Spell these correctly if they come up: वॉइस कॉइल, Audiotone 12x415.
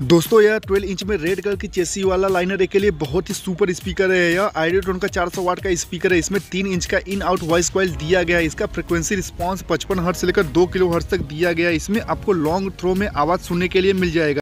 दोस्तों यह 12 इंच में रेड कलर की चेसी वाला लाइनर के लिए बहुत ही सुपर स्पीकर है। यह ऑडियोटोन का 400 वाट का स्पीकर है। इसमें 3 इंच का इन आउट वॉइस कॉइल दिया गया है। इसका फ्रिक्वेंसी रिस्पांस 55 हर्ट्ज से लेकर 2 किलो हर्ट्ज तक दिया गया है। इसमें आपको लॉन्ग थ्रो में आवाज़ सुनने के लिए मिल जाएगा।